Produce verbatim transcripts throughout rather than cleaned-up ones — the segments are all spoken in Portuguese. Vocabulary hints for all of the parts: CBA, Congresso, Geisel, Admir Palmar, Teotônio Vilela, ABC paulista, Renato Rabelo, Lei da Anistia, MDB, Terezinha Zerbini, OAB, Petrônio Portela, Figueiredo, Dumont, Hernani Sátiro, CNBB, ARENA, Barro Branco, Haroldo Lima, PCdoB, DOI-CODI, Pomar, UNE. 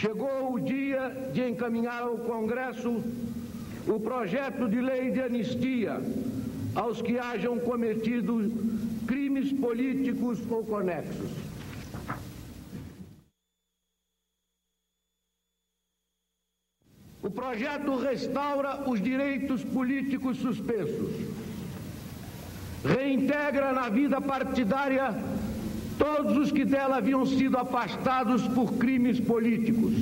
Chegou o dia de encaminhar ao Congresso o projeto de lei de anistia aos que hajam cometido crimes políticos ou conexos. O projeto restaura os direitos políticos suspensos, reintegra na vida partidária todos os que dela haviam sido afastados por crimes políticos.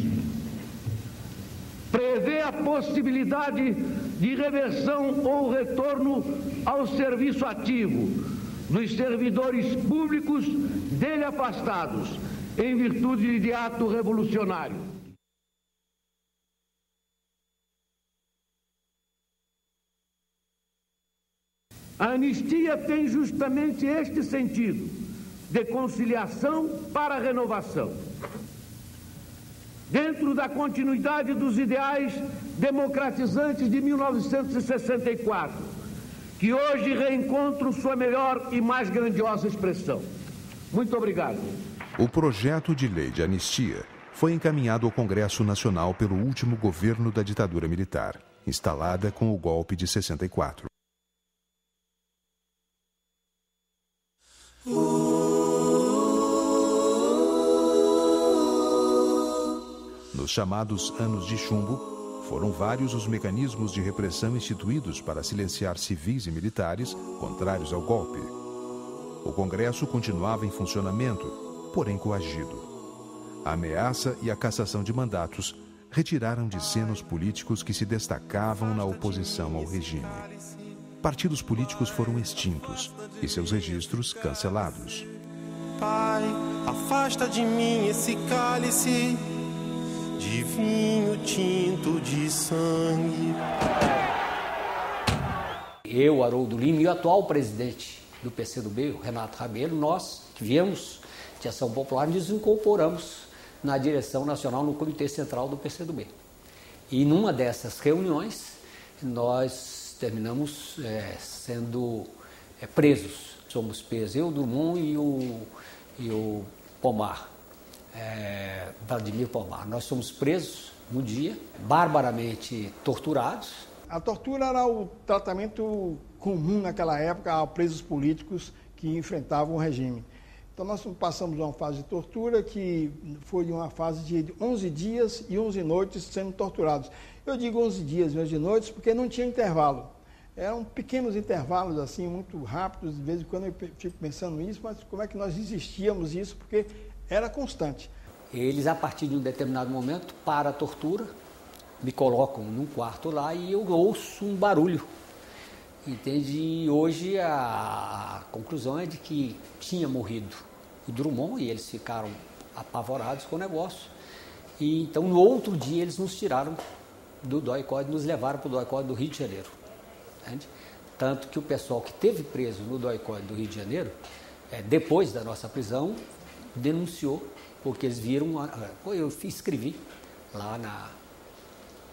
Prevê a possibilidade de reversão ou retorno ao serviço ativo dos servidores públicos dele afastados, em virtude de ato revolucionário. A anistia tem justamente este sentido, de conciliação para renovação. Dentro da continuidade dos ideais democratizantes de mil novecentos e sessenta e quatro, que hoje reencontram sua melhor e mais grandiosa expressão. Muito obrigado. O projeto de lei de anistia foi encaminhado ao Congresso Nacional pelo último governo da ditadura militar, instalada com o golpe de sessenta e quatro. Nos chamados anos de chumbo, foram vários os mecanismos de repressão instituídos para silenciar civis e militares contrários ao golpe. O Congresso continuava em funcionamento, porém coagido. A ameaça e a cassação de mandatos retiraram de cena os políticos que se destacavam na oposição ao regime. Partidos políticos foram extintos e seus registros cancelados. Pai, afasta de mim esse cálice de vinho tinto de sangue. Eu, Haroldo Lima e o atual presidente do P C do B, o Renato Rabelo, nós que viemos de Ação Popular, nos incorporamos na direção nacional no Comitê Central do P C do B. E numa dessas reuniões, nós terminamos é, sendo é, presos. Somos presos, eu, Dumont e o, e o Pomar. É, Admir Palmar. Nós somos presos no dia, barbaramente torturados. A tortura era o tratamento comum naquela época a presos políticos que enfrentavam o regime. Então nós passamos uma fase de tortura que foi uma fase de onze dias e onze noites sendo torturados. Eu digo onze dias e onze noites porque não tinha intervalo. Eram pequenos intervalos, assim, muito rápidos. De vez em quando eu fico pensando nisso, mas como é que nós resistíamos isso? Porque era constante. Eles, a partir de um determinado momento, para a tortura, me colocam num quarto lá e eu ouço um barulho. Entende? E hoje a conclusão é de que tinha morrido o Drummond e eles ficaram apavorados com o negócio. E então, no outro dia, eles nos tiraram do D O I-C O D I, nos levaram para o D O I-C O D I do Rio de Janeiro. Entende? Tanto que o pessoal que teve preso no D O I-C O D I do Rio de Janeiro, é, depois da nossa prisão, denunciou, porque eles viram, eu escrevi lá na,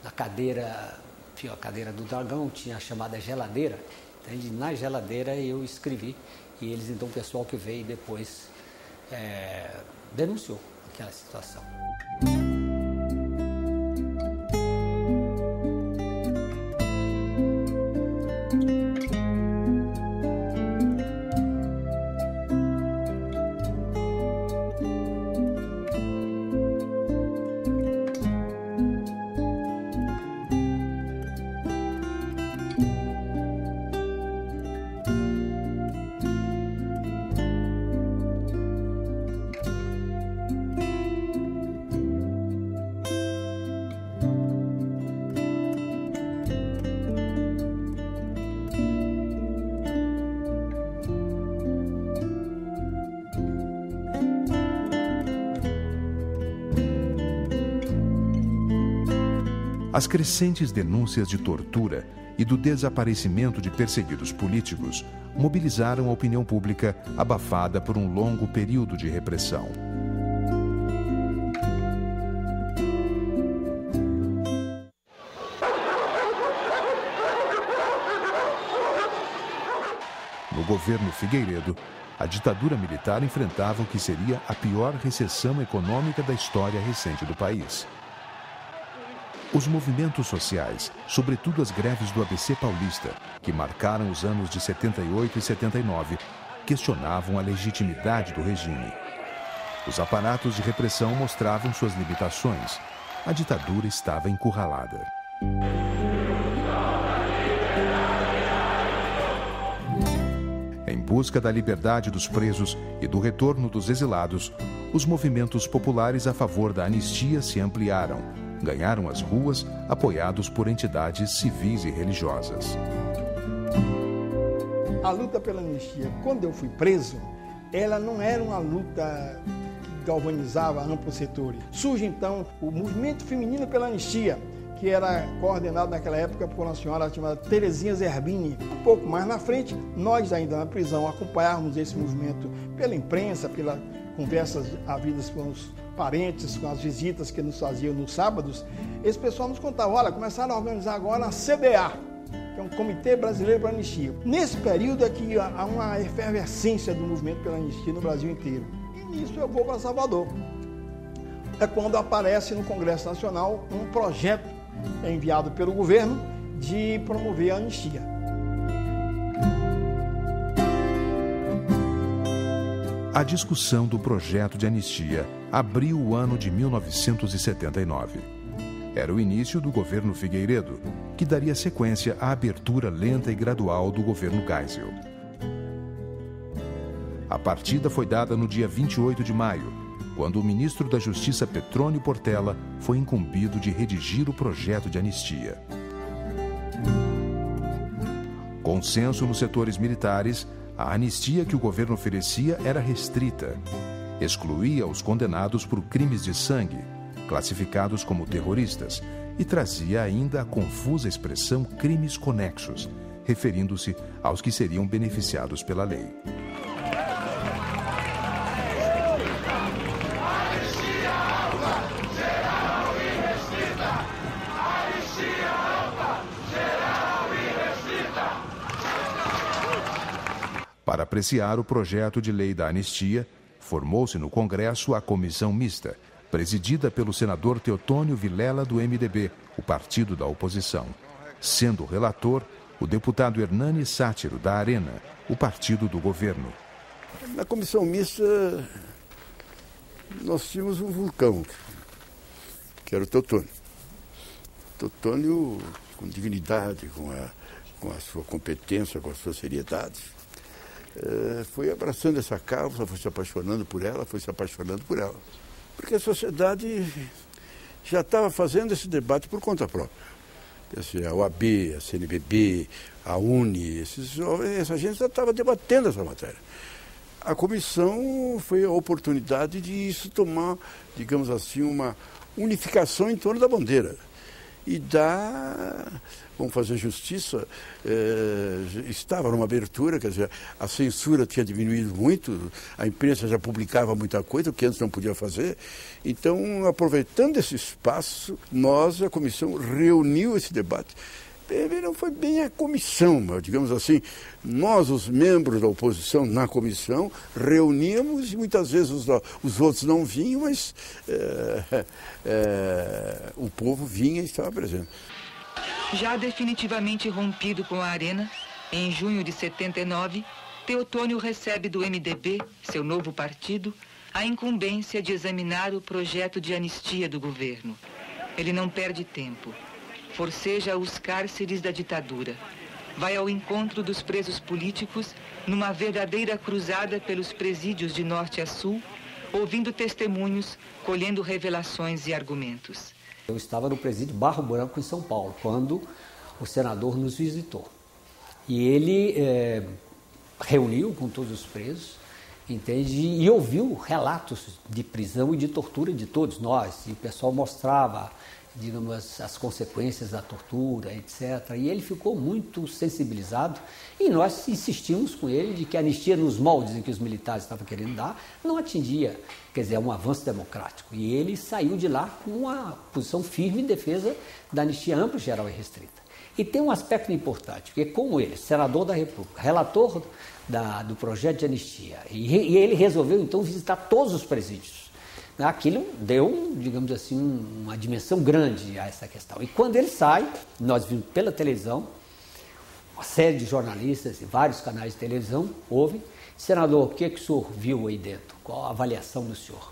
na cadeira, a cadeira do dragão, tinha a chamada geladeira, entende? Na geladeira eu escrevi e eles, então, o pessoal que veio depois é, denunciou aquela situação. As crescentes denúncias de tortura e do desaparecimento de perseguidos políticos mobilizaram a opinião pública abafada por um longo período de repressão. No governo Figueiredo, a ditadura militar enfrentava o que seria a pior recessão econômica da história recente do país. Os movimentos sociais, sobretudo as greves do A B C paulista, que marcaram os anos de setenta e oito e setenta e nove, questionavam a legitimidade do regime. Os aparatos de repressão mostravam suas limitações. A ditadura estava encurralada. Em busca da liberdade dos presos e do retorno dos exilados, os movimentos populares a favor da anistia se ampliaram, ganharam as ruas, apoiados por entidades civis e religiosas. A luta pela anistia, quando eu fui preso, ela não era uma luta que galvanizava amplos setores. Surge então o movimento feminino pela anistia, que era coordenado naquela época por uma senhora chamada Terezinha Zerbini. Um pouco mais na frente, nós ainda na prisão acompanhávamos esse movimento pela imprensa, pelas conversas havidas com os parentes, com as visitas que nos faziam nos sábados. Esse pessoal nos contava: olha, começaram a organizar agora a C B A, que é um Comitê Brasileiro para a Anistia. Nesse período é que há uma efervescência do movimento pela anistia no Brasil inteiro. E nisso eu vou para Salvador. É quando aparece no Congresso Nacional um projeto enviado pelo governo de promover a anistia. A discussão do projeto de anistia abriu o ano de mil novecentos e setenta e nove. Era o início do governo Figueiredo, que daria sequência à abertura lenta e gradual do governo Geisel. A partida foi dada no dia vinte e oito de maio, quando o ministro da Justiça, Petrônio Portela, foi incumbido de redigir o projeto de anistia. Consenso nos setores militares, a anistia que o governo oferecia era restrita. Excluía os condenados por crimes de sangue, classificados como terroristas, e trazia ainda a confusa expressão crimes conexos, referindo-se aos que seriam beneficiados pela lei. Para apreciar o projeto de lei da anistia, formou-se no Congresso a comissão mista, presidida pelo senador Teotônio Vilela, do M D B, o partido da oposição, sendo o relator o deputado Hernani Sátiro, da ARENA, o partido do governo. Na comissão mista, nós tínhamos um vulcão, que era o Teotônio. Teotônio, com dignidade, com a, com a sua competência, com a sua seriedade, Uh, foi abraçando essa causa, foi se apaixonando por ela, foi se apaixonando por ela. Porque a sociedade já estava fazendo esse debate por conta própria. Assim, a O A B, a C N B B, a U N E, esses, essa gente já estava debatendo essa matéria. A comissão foi a oportunidade de isso tomar, digamos assim, uma unificação em torno da bandeira. E dá, vamos fazer justiça, eh, estava numa abertura, quer dizer, a censura tinha diminuído muito, a imprensa já publicava muita coisa, o que antes não podia fazer. Então, aproveitando esse espaço, nós, a comissão, reuniu esse debate. Não foi bem a comissão, mas, digamos assim, nós, os membros da oposição, na comissão, reuníamos e muitas vezes os, os outros não vinham, mas é, é, o povo vinha e estava presente. Já definitivamente rompido com a ARENA, em junho de setenta e nove, Teotônio recebe do M D B, seu novo partido, a incumbência de examinar o projeto de anistia do governo. Ele não perde tempo. Forceja os cárceres da ditadura. Vai ao encontro dos presos políticos numa verdadeira cruzada pelos presídios de norte a sul, ouvindo testemunhos, colhendo revelações e argumentos. Eu estava no presídio Barro Branco, em São Paulo, quando o senador nos visitou. E ele eh, reuniu com todos os presos, entende? E ouviu relatos de prisão e de tortura de todos nós. E o pessoal mostrava, digamos, as, as consequências da tortura, etcétera. E ele ficou muito sensibilizado e nós insistimos com ele de que a anistia, nos moldes em que os militares estavam querendo dar, não atingia, quer dizer, um avanço democrático. E ele saiu de lá com uma posição firme em defesa da anistia ampla, geral e restrita. E tem um aspecto importante, porque como ele, senador da República, relator da, do projeto de anistia. E, e ele resolveu, então, visitar todos os presídios. Aquilo deu, digamos assim, uma dimensão grande a essa questão. E quando ele sai, nós vimos pela televisão, uma série de jornalistas e vários canais de televisão ouvem, senador, o que, é que o senhor viu aí dentro? Qual a avaliação do senhor?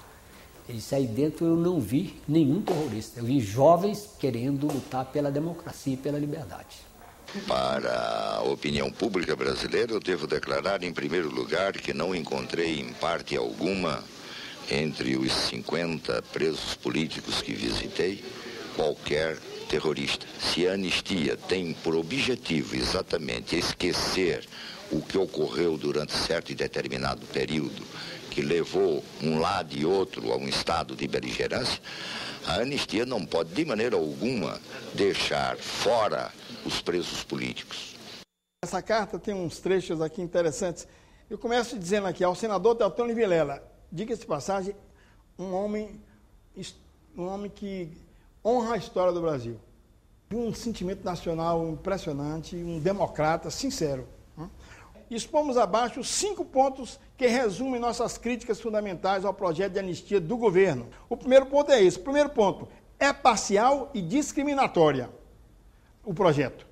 Ele disse, aí dentro eu não vi nenhum terrorista, eu vi jovens querendo lutar pela democracia e pela liberdade. Para a opinião pública brasileira, eu devo declarar, em primeiro lugar, que não encontrei, em parte alguma, entre os cinquenta presos políticos que visitei, qualquer terrorista. Se a anistia tem por objetivo exatamente esquecer o que ocorreu durante certo e determinado período, que levou um lado e outro a um estado de beligerância, a anistia não pode, de maneira alguma, deixar fora os presos políticos. Essa carta tem uns trechos aqui interessantes. Eu começo dizendo aqui ao senador Teotônio Vilela, diga-se de passagem, um homem, um homem que honra a história do Brasil. Um sentimento nacional impressionante, um democrata sincero. Expomos abaixo cinco pontos que resumem nossas críticas fundamentais ao projeto de anistia do governo. O primeiro ponto é esse. O primeiro ponto é parcial e discriminatória. O projeto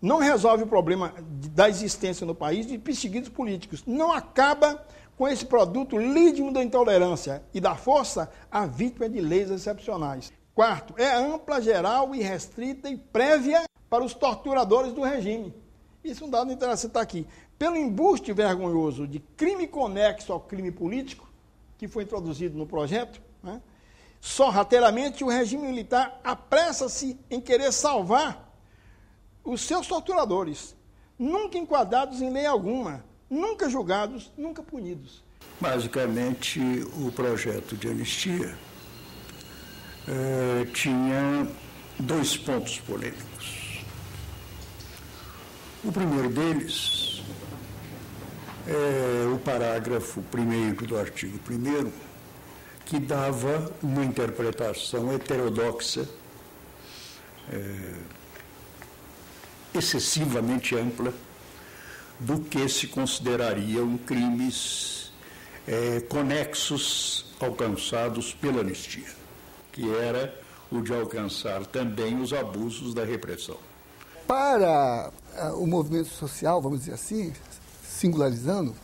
não resolve o problema da existência no país de perseguidos políticos. Não acaba com esse produto lídimo da intolerância e da força a vítima de leis excepcionais. Quarto, é ampla, geral, irrestrita e prévia para os torturadores do regime. Isso é um dado interessante, está aqui. Pelo embuste vergonhoso de crime conexo ao crime político, que foi introduzido no projeto, né, sorrateiramente o regime militar apressa-se em querer salvar os seus torturadores, nunca enquadrados em lei alguma, nunca julgados, nunca punidos. Basicamente, o projeto de anistia eh, tinha dois pontos polêmicos. O primeiro deles é o parágrafo primeiro do artigo primeiro, que dava uma interpretação heterodoxa, eh, excessivamente ampla, do que se considerariam crimes eh, conexos alcançados pela anistia, que era o de alcançar também os abusos da repressão. Para uh, o movimento social, vamos dizer assim, singularizando,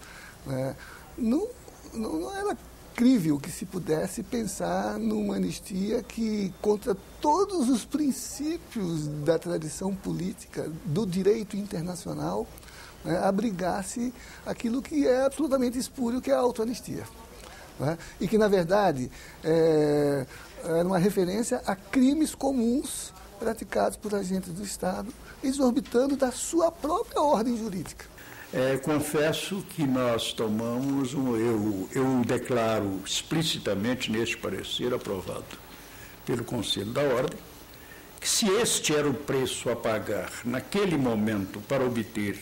né, não, não, não era crível que se pudesse pensar numa anistia que contra todos os princípios da tradição política, do direito internacional, né, abrigasse aquilo que é absolutamente espúrio, que é a autoanistia, né, e que, na verdade, é, era uma referência a crimes comuns praticados por agentes do Estado, exorbitando da sua própria ordem jurídica. É, confesso que nós tomamos, um, eu, eu declaro explicitamente neste parecer aprovado pelo Conselho da Ordem, que se este era o preço a pagar naquele momento para obter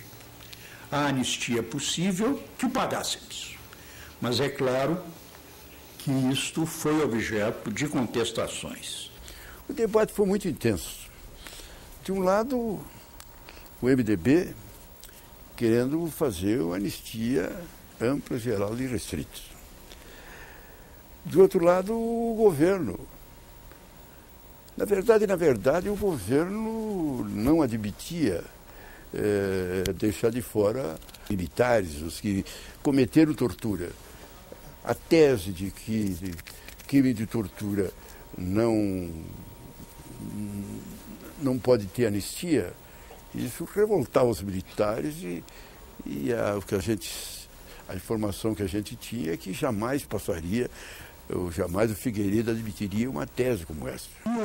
a anistia possível, que o pagássemos. Mas é claro que isto foi objeto de contestações. O debate foi muito intenso. De um lado, o M D B querendo fazer uma anistia ampla, geral e restrita. Do outro lado, o governo. Na verdade, na verdade, o governo não admitia É, deixar de fora militares, os que cometeram tortura. A tese de que de, crime de tortura não, não pode ter anistia, isso revoltava os militares e, e a, o que a, gente, a informação que a gente tinha é que jamais passaria, ou jamais o Figueiredo admitiria uma tese como essa.